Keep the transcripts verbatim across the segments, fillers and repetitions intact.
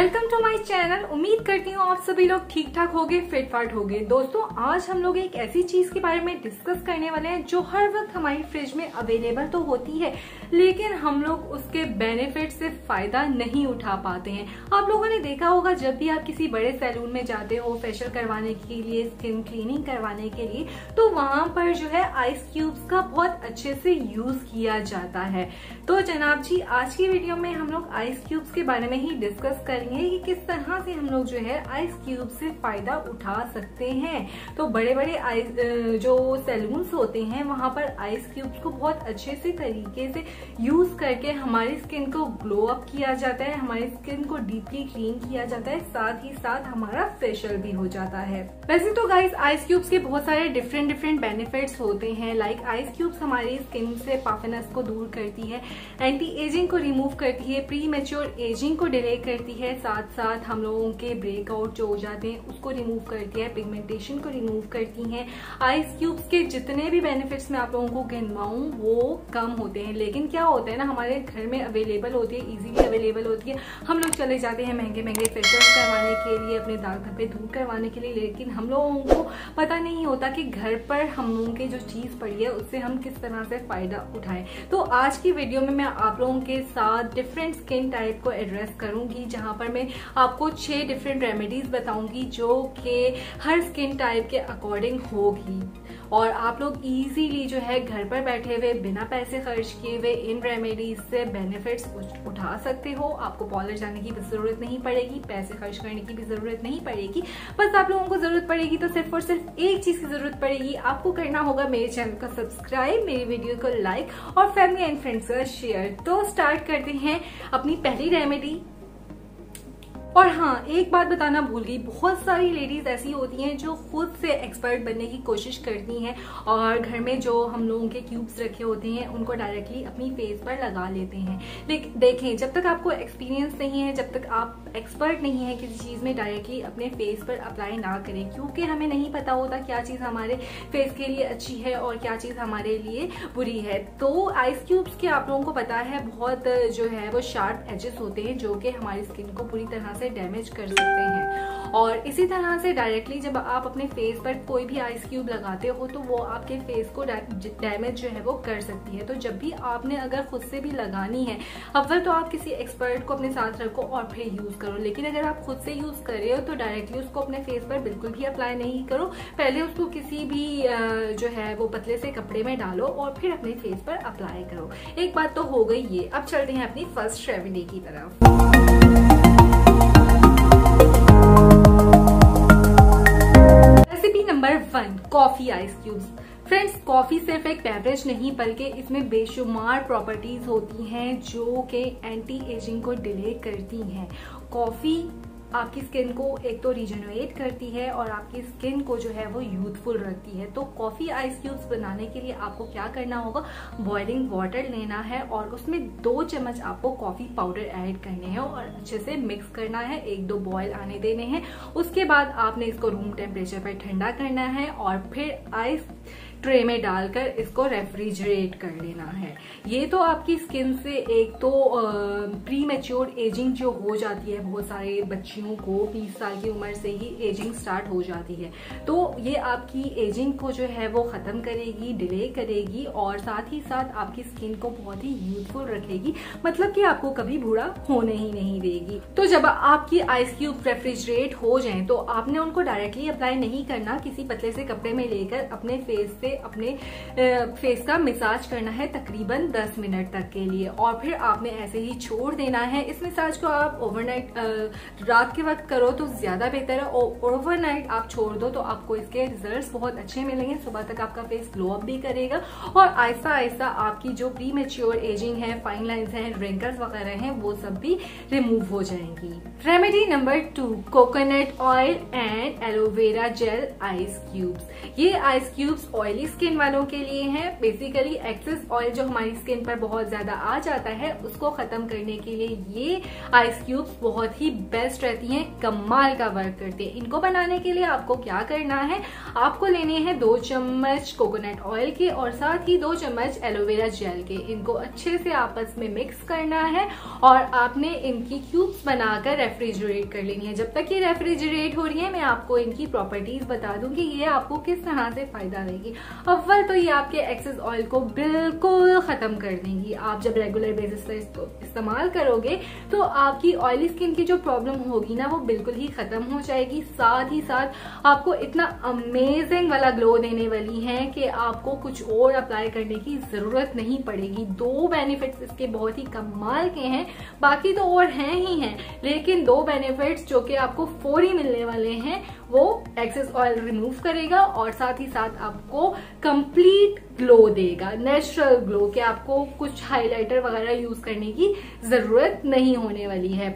Welcome to my channel. उम्मीद करती हूँ आप सभी लोग ठीक ठाक होंगे, फिट फाट होंगे। दोस्तों आज हम लोग एक ऐसी चीज के बारे में डिस्कस करने वाले हैं जो हर वक्त हमारी फ्रिज में अवेलेबल तो होती है, लेकिन हम लोग उसके बेनिफिट से फायदा नहीं उठा पाते हैं। आप लोगों ने देखा होगा जब भी आप किसी बड़े सैलून में जाते हो फेशियल करवाने के लिए, स्किन क्लीनिंग करवाने के लिए, तो वहाँ पर जो है आइस क्यूब्स का बहुत अच्छे से यूज किया जाता है। तो जनाब जी आज की वीडियो में हम लोग आइस क्यूब्स के बारे में ही डिस्कस करेंगे कि किस तरह से हम लोग जो है आइस क्यूब से फायदा उठा सकते हैं। तो बड़े बड़े आइस जो सैलून्स होते हैं वहाँ पर आइस क्यूब्स को बहुत अच्छे से तरीके से यूज करके हमारी स्किन को ग्लो अप किया जाता है, हमारी स्किन को डीपली क्लीन किया जाता है, साथ ही साथ हमारा फेशियल भी हो जाता है। वैसे तो गाइस आइस क्यूब्स के बहुत सारे डिफरेंट डिफरेंट बेनिफिट्स होते हैं। लाइक आइस क्यूब्स हमारी स्किन से पफिनेस को दूर करती है, एंटी एजिंग को रिमूव करती है, प्री मैच्योर एजिंग को डिले करती है, साथ साथ हम लोगों के ब्रेकआउट जो हो जाते हैं उसको रिमूव करती है, पिगमेंटेशन को रिमूव करती है। आइस क्यूब्स के जितने भी बेनिफिट्स मैं आप लोगों को गिनवाऊँ वो कम होते हैं, लेकिन क्या होता है ना हमारे घर में अवेलेबल होती है, इजीली अवेलेबल होती है। हम लोग चले जाते हैं महंगे महंगे फेशियल करवाने के लिए, अपने दाग धब्बे दूर करवाने के लिए, लेकिन हम लोगों को पता नहीं होता कि घर पर हम लोगों की जो चीज़ पड़ी है उससे हम किस तरह से फ़ायदा उठाएं। तो आज की वीडियो में मैं आप लोगों के साथ डिफरेंट स्किन टाइप को एड्रेस करूँगी, जहाँ पर मैं आपको छः डिफरेंट रेमेडीज़ बताऊँगी जो कि हर स्किन टाइप के अकॉर्डिंग होगी, और आप लोग ईजीली जो है घर पर बैठे हुए बिना पैसे खर्च किए हुए इन रेमेडीज से बेनिफिट्स उठा सकते हो। आपको पार्लर जाने की भी ज़रूरत नहीं पड़ेगी, पैसे खर्च करने की भी ज़रूरत नहीं पड़ेगी। बस आप लोगों को ज़रूरत पड़ेगी तो सिर्फ और सिर्फ एक चीज़ की ज़रूरत पड़ेगी, आपको करना होगा मेरे चैनल को सब्सक्राइब, मेरी वीडियो को लाइक और फैमिली एंड फ्रेंड्स का शेयर। तो स्टार्ट करते हैं अपनी पहली रेमेडी। और हाँ एक बात बताना भूल गई, बहुत सारी लेडीज़ ऐसी होती हैं जो खुद से एक्सपर्ट बनने की कोशिश करती हैं और घर में जो हम लोगों के क्यूब्स रखे होते हैं उनको डायरेक्टली अपनी फेस पर लगा लेते हैं। लेकिन देखें जब तक आपको एक्सपीरियंस नहीं है, जब तक आप एक्सपर्ट नहीं है किसी चीज़ में, डायरेक्टली अपने फेस पर अप्लाई ना करें, क्योंकि हमें नहीं पता होता क्या चीज़ हमारे फेस के लिए अच्छी है और क्या चीज़ हमारे लिए बुरी है। तो आइस क्यूब्स के आप लोगों को पता है बहुत जो है वो शार्प एजेस होते हैं जो कि हमारी स्किन को पूरी तरह से डैमेज कर सकते हैं। और इसी तरह से डायरेक्टली जब आप अपने फेस पर कोई भी आइस क्यूब लगाते हो तो वो आपके फेस को डैमेज जो है वो कर सकती है। तो जब भी आपने अगर खुद से भी लगानी है, अव्वल तो आप किसी एक्सपर्ट को अपने साथ रखो और फिर यूज़ करो, लेकिन अगर आप खुद से यूज़ कर रहे हो तो डायरेक्टली उसको अपने फेस पर बिल्कुल भी अप्लाई नहीं करो। पहले उसको किसी भी जो है वो पतले से कपड़े में डालो और फिर अपने फेस पर अप्लाई करो। एक बात तो हो गई ये। अब चलते हैं अपनी फर्स्ट रेमेडी की तरफ। Number one, coffee ice cubes. Friends coffee सिर्फ एक बेवरेज नहीं बल्कि इसमें बेशुमार प्रॉपर्टीज होती हैं जो कि एंटी एजिंग को डिले करती हैं। कॉफ़ी आपकी स्किन को एक तो रिजनरेट करती है और आपकी स्किन को जो है वो यूथफुल रखती है। तो कॉफ़ी आइस क्यूब्स बनाने के लिए आपको क्या करना होगा, बॉइलिंग वाटर लेना है और उसमें दो चम्मच आपको कॉफ़ी पाउडर ऐड करने हैं और अच्छे से मिक्स करना है, एक दो बॉयल आने देने हैं। उसके बाद आपने इसको रूम टेम्परेचर पर ठंडा करना है और फिर आइस ट्रे में डालकर इसको रेफ्रिजरेट कर लेना है। ये तो आपकी स्किन से एक तो प्री मैच्योर एजिंग जो हो जाती है, बहुत सारे बच्चियों को बीस साल की उम्र से ही एजिंग स्टार्ट हो जाती है, तो ये आपकी एजिंग को जो है वो ख़त्म करेगी, डिले करेगी और साथ ही साथ आपकी स्किन को बहुत ही यूथफुल रखेगी, मतलब कि आपको कभी बूढ़ा होने ही नहीं देगी। तो जब आपकी आइस क्यूब रेफ्रिजरेट हो जाए तो आपने उनको डायरेक्टली अप्लाई नहीं करना, किसी पतले से कपड़े में लेकर अपने फेस से अपने फेस का मसाज करना है तकरीबन दस मिनट तक के लिए और फिर आपने ऐसे ही छोड़ देना है। इस मसाज को आप ओवरनाइट रात के वक्त करो तो ज़्यादा बेहतर है, और ओवरनाइट आप छोड़ दो तो आपको इसके रिजल्ट्स बहुत अच्छे मिलेंगे। सुबह तक आपका फेस ग्लो अप भी करेगा और आहिस्ता आहिस्ता आपकी जो प्री मैच्योर एजिंग है, फाइन लाइन्स हैं, रिंकल्स वगैरह हैं, वो सब भी रिमूव हो जाएंगी। Remedy number two, coconut oil and aloe vera gel ice cubes. ये ice cubes oil oily skin वालों के लिए है। बेसिकली एक्सेस ऑयल जो हमारी स्किन पर बहुत ज्यादा आ जाता है उसको खत्म करने के लिए ये आइस क्यूब्स बहुत ही बेस्ट रहती हैं, कमाल का वर्क करती है। इनको बनाने के लिए आपको क्या करना है, आपको लेने हैं दो चम्मच कोकोनट ऑयल के और साथ ही दो चम्मच एलोवेरा जेल के। इनको अच्छे से आपस में मिक्स करना है और आपने इनकी क्यूब्स बनाकर रेफ्रिजरेट कर लेनी है। जब तक ये रेफ्रिजरेट हो रही है मैं आपको इनकी प्रॉपर्टीज बता दूंगी, ये आपको किस तरह से फायदा देगी। अव्वल तो ये आपके एक्सेस ऑयल को बिल्कुल खत्म कर देंगी। आप जब रेगुलर बेसिस पर इसको इस्तेमाल करोगे तो आपकी ऑयली स्किन की जो प्रॉब्लम होगी ना वो बिल्कुल ही खत्म हो जाएगी। साथ ही साथ आपको इतना अमेजिंग वाला ग्लो देने वाली है कि आपको कुछ और अप्लाई करने की जरूरत नहीं पड़ेगी। दो बेनिफिट्स इसके बहुत ही कमाल के हैं, बाकी तो और हैं ही हैं, लेकिन दो बेनिफिट्स जो कि आपको फौरी मिलने वाले हैं वो एक्सेस ऑयल रिमूव करेगा और साथ ही साथ आपको कंप्लीट ग्लो देगा, नेचुरल ग्लो के आपको कुछ हाइलाइटर वगैरह यूज करने की जरूरत नहीं होने वाली है।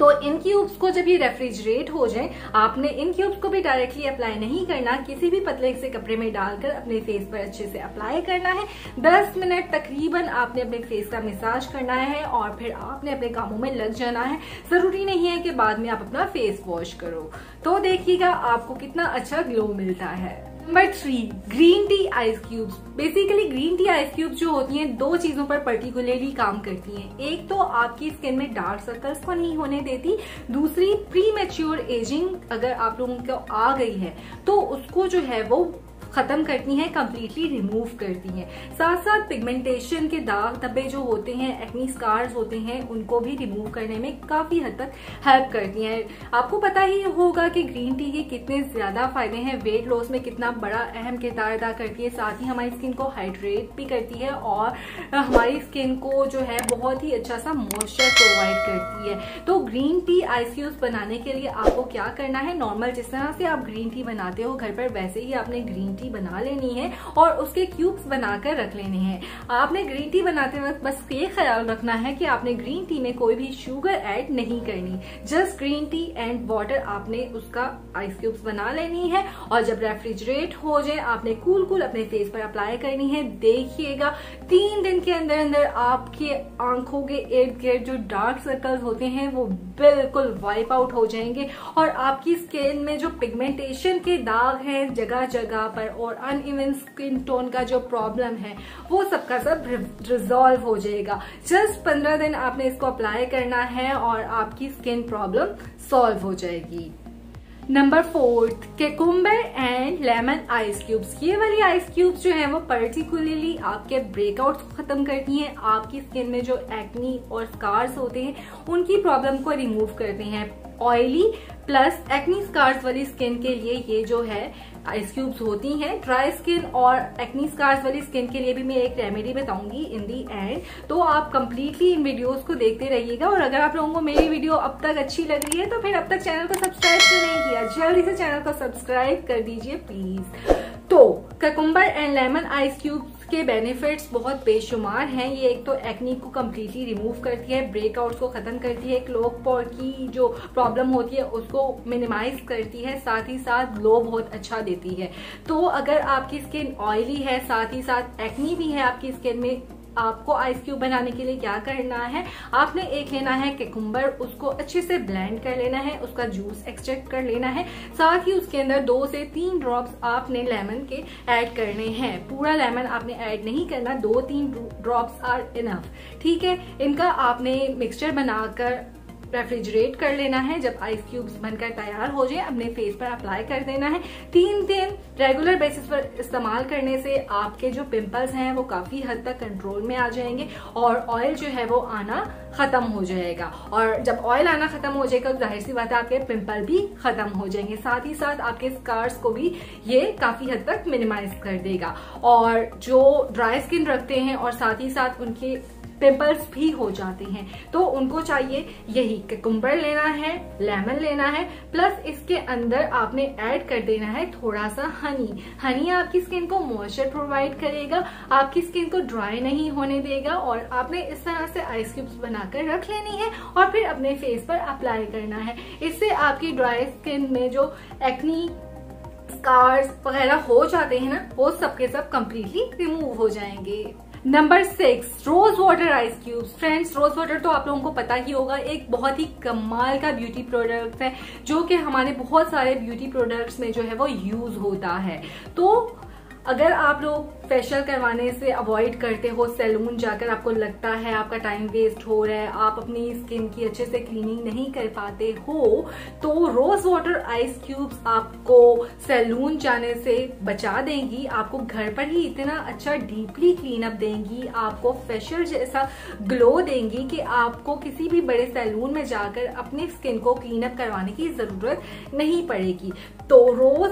तो इन क्यूब्स को जब ये रेफ्रिजरेट हो जाए आपने इन क्यूब्स को भी डायरेक्टली अप्लाई नहीं करना, किसी भी पतले से कपड़े में डालकर अपने फेस पर अच्छे से अप्लाई करना है। दस मिनट तकरीबन आपने अपने फेस का मसाज करना है और फिर आपने अपने कामों में लग जाना है। जरूरी नहीं है कि बाद में आप अपना फेस वॉश करो। तो देखिएगा आपको कितना अच्छा ग्लो मिलता है। Number three, green tea ice cubes. Basically green tea ice cubes जो होती हैं दो चीजों पर पर्टिकुलरली काम करती हैं। एक तो आपकी स्किन में डार्क सर्कल्स को नहीं होने देती, दूसरी प्री मैच्योर एजिंग अगर आप लोगों को आ गई है तो उसको जो है वो खत्म करती हैं, कंप्लीटली रिमूव करती हैं। साथ साथ पिगमेंटेशन के दाग धब्बे जो होते हैं, एक्नी स्कार्स होते हैं, उनको भी रिमूव करने में काफी हद तक हेल्प करती हैं। आपको पता ही होगा कि ग्रीन टी के कितने ज्यादा फायदे हैं, वेट लॉस में कितना बड़ा अहम किरदार अदा करती है, साथ ही हमारी स्किन को हाइड्रेट भी करती है और हमारी स्किन को जो है बहुत ही अच्छा सा मॉइस्चर प्रोवाइड करती है। तो ग्रीन टी आइस क्यूब्स बनाने के लिए आपको क्या करना है, नॉर्मल जिस तरह से आप ग्रीन टी बनाते हो घर पर वैसे ही आपने ग्रीन बना लेनी है और उसके क्यूब्स बनाकर रख लेने हैं। आपने ग्रीन टी बनाते वक्त बस ये ख्याल रखना है कि आपने ग्रीन टी में कोई भी शुगर ऐड नहीं करनी, just green tea and water आपने उसका आइस क्यूब्स बना लेनी है और जब रेफ्रिजरेट हो जाए आपने कूल कूल अपने फेस पर अप्लाई करनी है। देखिएगा तीन दिन के अंदर अंदर आपके आंखों के इर्द गिर्द जो डार्क सर्कल्स होते हैं वो बिल्कुल वाइप आउट हो जाएंगे और आपकी स्किन में जो पिगमेंटेशन के दाग है जगह जगह पर और अनइवन स्किन टोन का जो प्रॉब्लम है वो सबका सब रिजॉल्व हो जाएगा। जस्ट पंद्रह दिन आपने इसको अप्लाई करना है और आपकी स्किन प्रॉब्लम सॉल्व हो जाएगी। Number fourth, cucumber and lemon ice cubes. ये वाली आइस क्यूब्स जो है वो पर्टिकुलरली आपके ब्रेकआउट्स को खत्म करती हैं, आपकी स्किन में जो एक्नी और स्कार्स होते हैं उनकी प्रॉब्लम को रिमूव करते हैं। ऑयली प्लस एक्नी स्कार्स वाली स्किन के लिए ये जो है आइस क्यूब्स होती हैं। ड्राई स्किन और एक्नी स्कार्स वाली स्किन के लिए भी मैं एक रेमेडी बताऊंगी इन दी एंड, तो आप कम्प्लीटली इन वीडियोस को देखते रहिएगा। और अगर आप लोगों को मेरी वीडियो अब तक अच्छी लग रही है तो फिर अब तक चैनल को सब्सक्राइब क्यों नहीं किया, जल्दी से चैनल को सब्सक्राइब कर दीजिए प्लीज। तो cucumber and lemon ice cubes के बेनिफिट्स बहुत बेशुमार हैं। ये एक तो एक्नी को कम्प्लीटली रिमूव करती है, ब्रेकआउट्स को खत्म करती है, क्लोग पॉट की जो प्रॉब्लम होती है उसको मिनिमाइज करती है, साथ ही साथ ग्लो बहुत अच्छा देती है। तो अगर आपकी स्किन ऑयली है साथ ही साथ एक्नी भी है आपकी स्किन में, आपको आइस क्यूब बनाने के लिए क्या करना है, आपने एक लेना है केकुम्बर, उसको अच्छे से ब्लेंड कर लेना है, उसका जूस एक्सट्रैक्ट कर लेना है, साथ ही उसके अंदर दो से तीन ड्रॉप्स आपने लेमन के ऐड करने हैं। पूरा लेमन आपने ऐड नहीं करना, दो तीन ड्रॉप्स आर इनफ, ठीक है। इनका आपने मिक्सचर बनाकर रेफ्रिजरेट कर लेना है। जब आइस क्यूब्स बनकर तैयार हो जाए अपने फेस पर अप्लाई कर देना है। तीन दिन रेगुलर बेसिस पर इस्तेमाल करने से आपके जो पिंपल्स हैं वो काफी हद तक कंट्रोल में आ जाएंगे और ऑयल जो है वो आना खत्म हो जाएगा। और जब ऑयल आना खत्म हो जाएगा जाहिर सी बात है आपके पिंपल भी खत्म हो जाएंगे, साथ ही साथ आपके स्कार्स को भी ये काफी हद तक मिनिमाइज कर देगा। और जो ड्राई स्किन रखते हैं और साथ ही साथ उनके पिंपल्स भी हो जाते हैं तो उनको चाहिए यही, केकुम्बर लेना है, लेमन लेना है, प्लस इसके अंदर आपने ऐड कर देना है थोड़ा सा हनी। हनी आपकी स्किन को मॉइस्चर प्रोवाइड करेगा, आपकी स्किन को ड्राई नहीं होने देगा। और आपने इस तरह से आइस क्यूब्स बनाकर रख लेनी है और फिर अपने फेस पर अप्लाई करना है। इससे आपकी ड्राई स्किन में जो एक्नी स्कार्स वगैरह हो जाते हैं ना, वो सब के सब कम्प्लीटली रिमूव हो जाएंगे। Number six, rose water ice cubes. Friends, rose water तो आप लोगों को पता ही होगा, एक बहुत ही कमाल का ब्यूटी प्रोडक्ट है जो कि हमारे बहुत सारे ब्यूटी प्रोडक्ट्स में जो है वो यूज होता है। तो अगर आप लोग फेशियल करवाने से अवॉइड करते हो, सैलून जाकर आपको लगता है आपका टाइम वेस्ट हो रहा है, आप अपनी स्किन की अच्छे से क्लीनिंग नहीं कर पाते हो, तो रोज वाटर आइस क्यूब्स आपको सैलून जाने से बचा देंगी। आपको घर पर ही इतना अच्छा डीपली क्लीन अप देंगी, आपको फेशियल जैसा ग्लो देंगी कि आपको किसी भी बड़े सैलून में जाकर अपनी स्किन को क्लीन अप करवाने की जरूरत नहीं पड़ेगी। तो रोज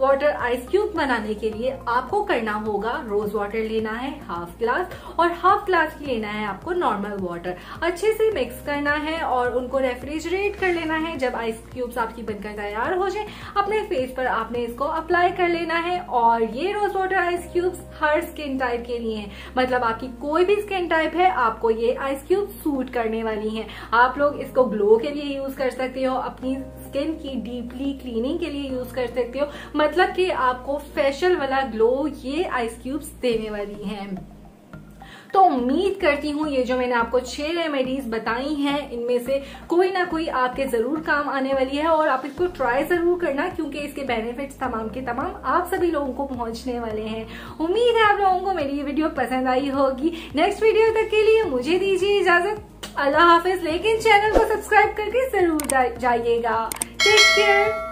वाटर आइस क्यूब बनाने के लिए आपको करना होगा, रोज वाटर लेना है हाफ ग्लास और हाफ ग्लास ही लेना है आपको नॉर्मल वाटर, अच्छे से मिक्स करना है और उनको रेफ्रिजरेट कर लेना है। जब आइस क्यूब्स आपकी बनकर तैयार हो जाए, अपने फेस पर आपने इसको अप्लाई कर लेना है। और ये रोज वाटर आइस क्यूब्स हर स्किन टाइप के लिए है, मतलब आपकी कोई भी स्किन टाइप है आपको ये आइस क्यूब सूट करने वाली है। आप लोग इसको ग्लो के लिए यूज कर सकते हो, अपनी स्किन की डीपली क्लीनिंग के लिए यूज कर सकते हो, मतलब कि आपको फेशियल वाला ग्लो ये आइस क्यूब्स देने वाली हैं। तो उम्मीद करती हूँ ये जो मैंने आपको छह रेमेडीज बताई हैं, इनमें से कोई ना कोई आपके जरूर काम आने वाली है और आप इसको ट्राई जरूर करना, क्योंकि इसके बेनिफिट्स तमाम के तमाम आप सभी लोगों को पहुंचने वाले हैं। उम्मीद है आप लोगों को मेरी ये वीडियो पसंद आई होगी। नेक्स्ट वीडियो तक के लिए मुझे दीजिए इजाजत, अल्लाह हाफिज, लेकिन चैनल को सब्सक्राइब करके जरूर जाइएगा। Take care.